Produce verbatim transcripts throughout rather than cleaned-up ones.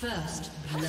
First blood.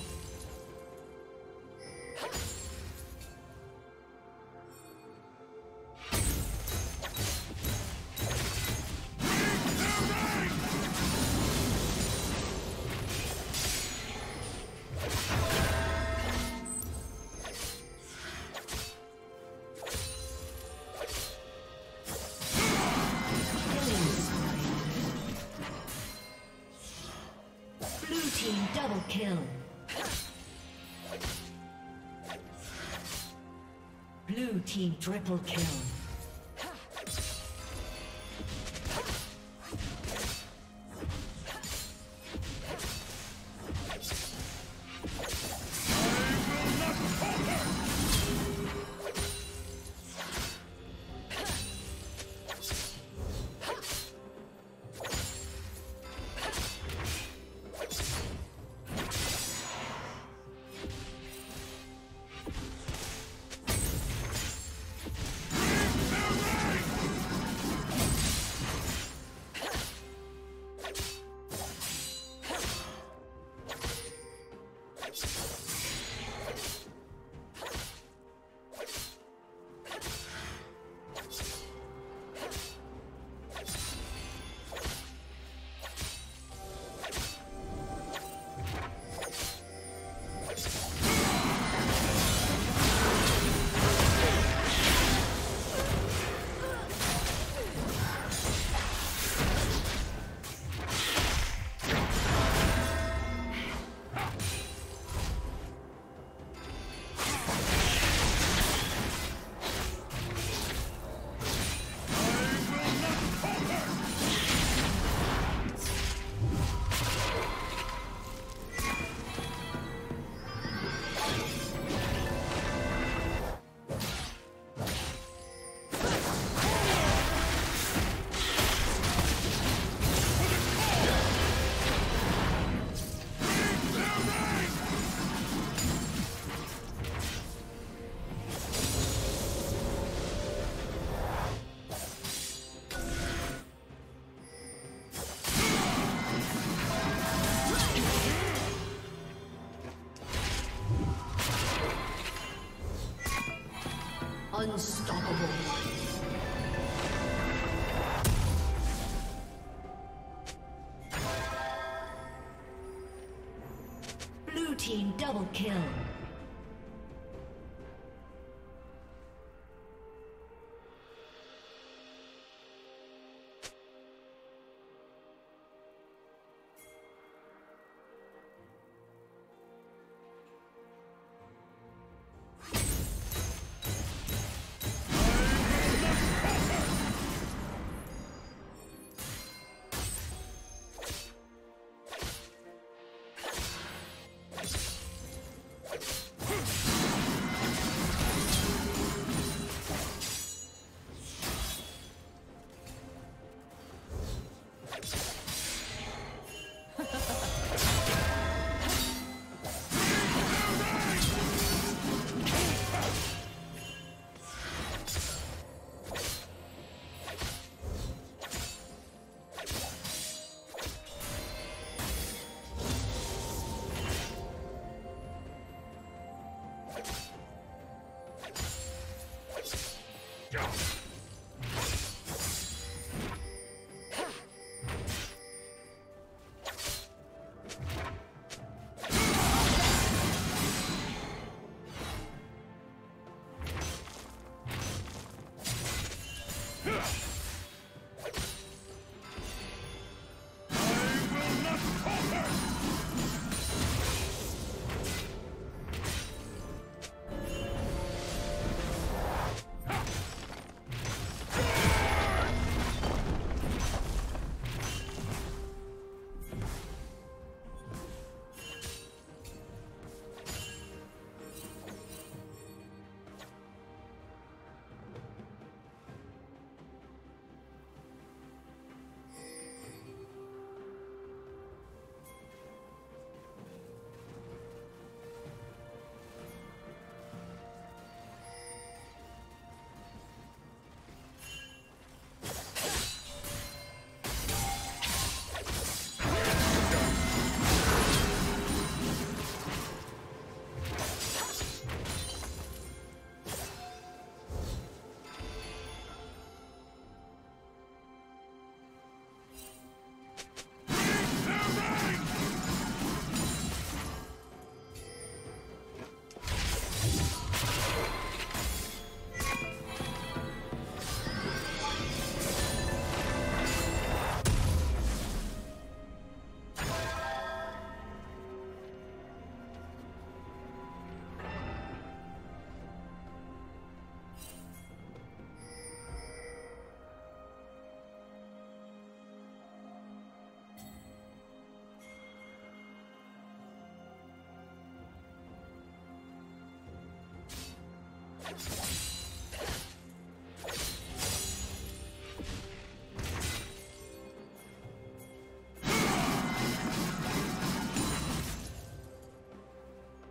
Kill. Blue team triple kill. I will not Unstoppable. Blue team double kill.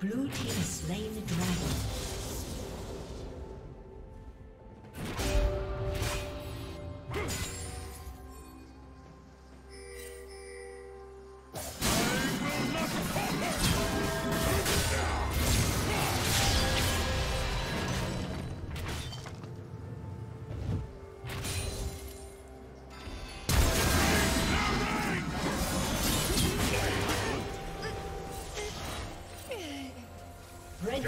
Blue team has slain the dragon. I will not conquer! Red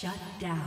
Shut down.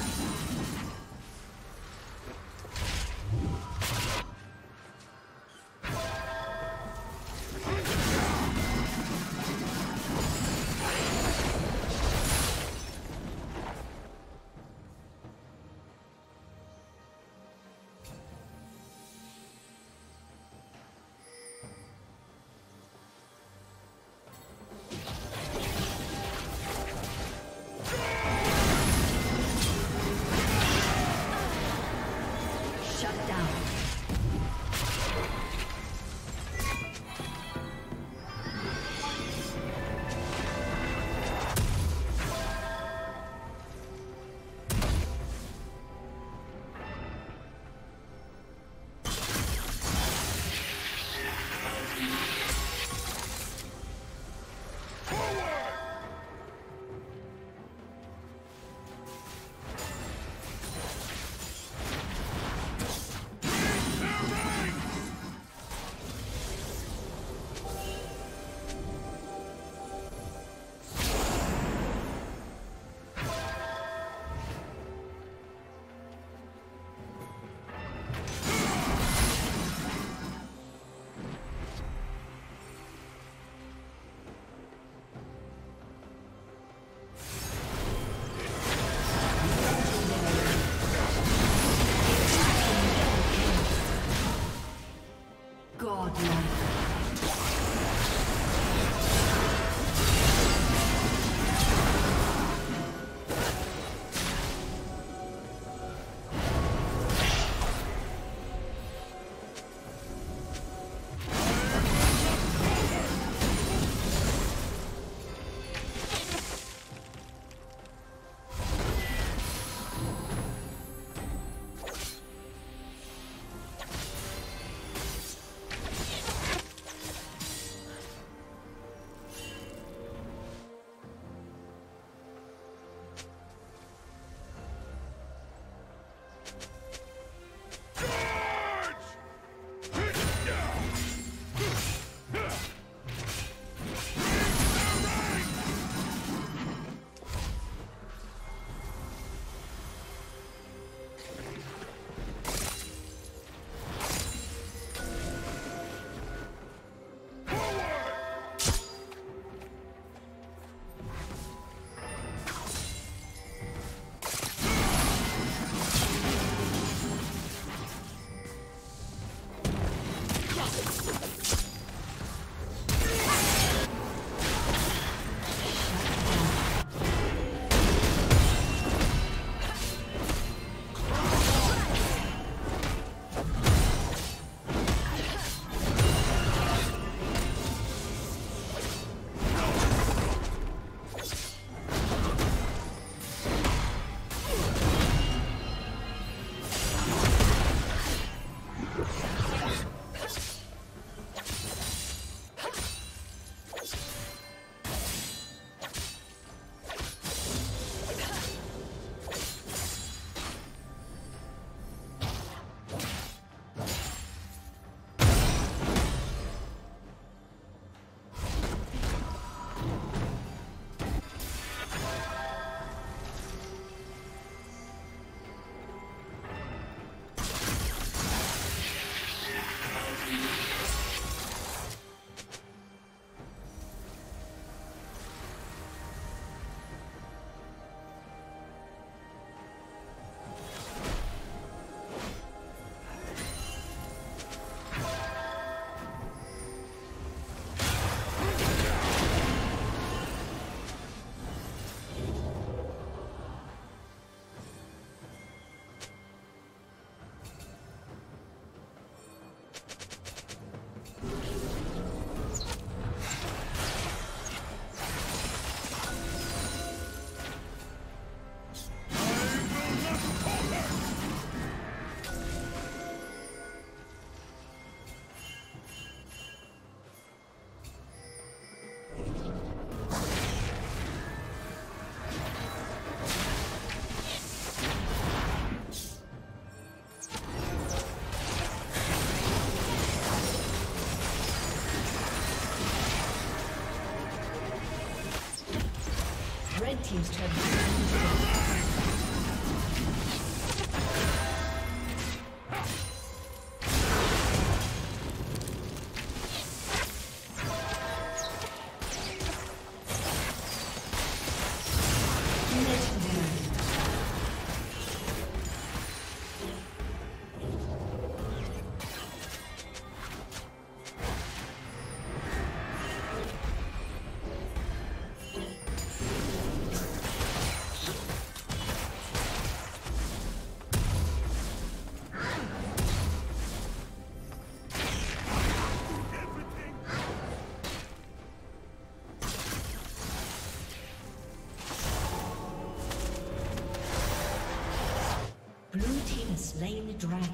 Red team's turn. Slain the dragon.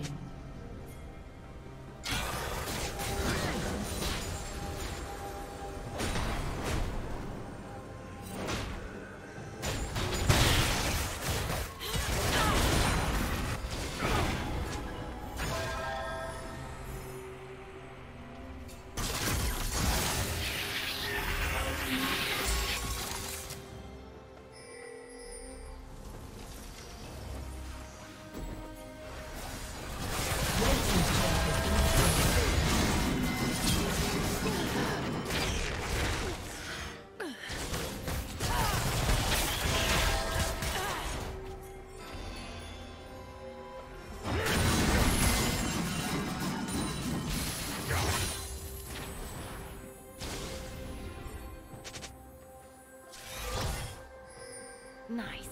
Nice.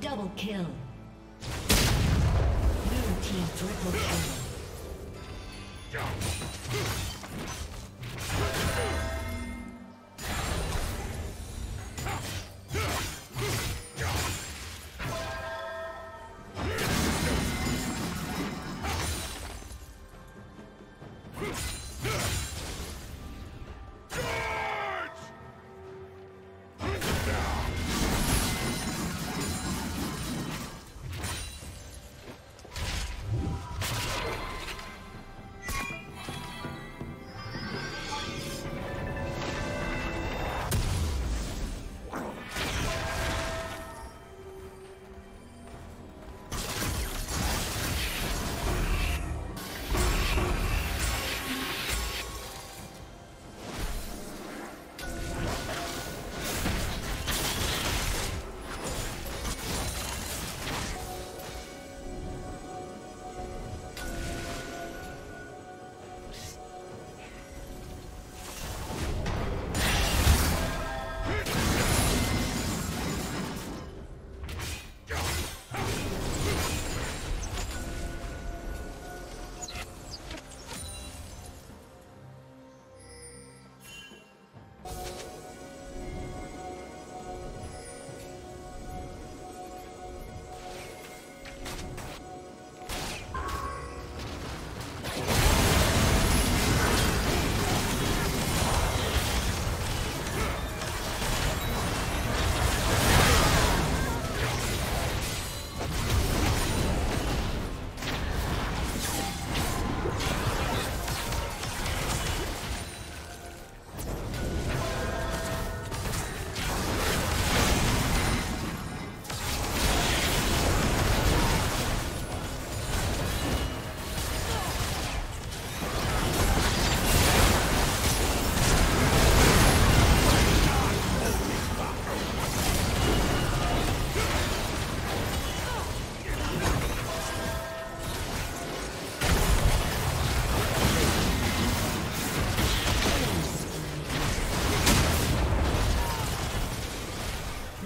Double kill. Blue team triple kill.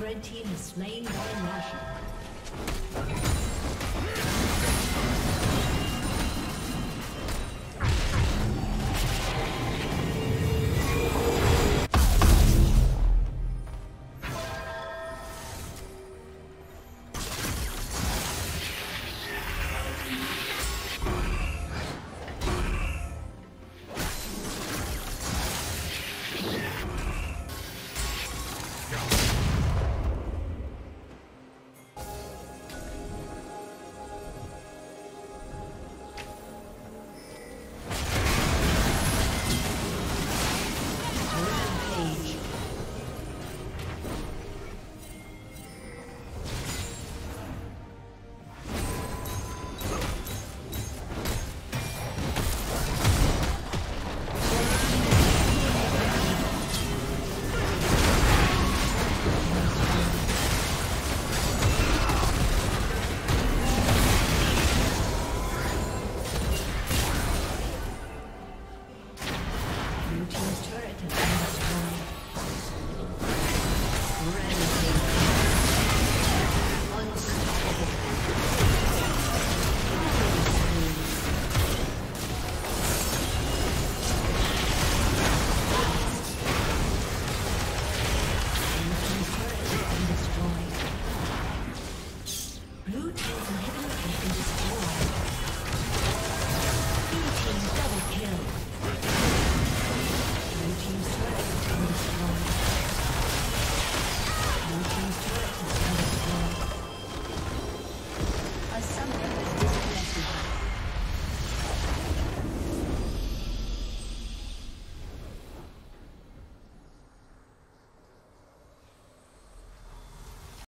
Red team is slain by Russia.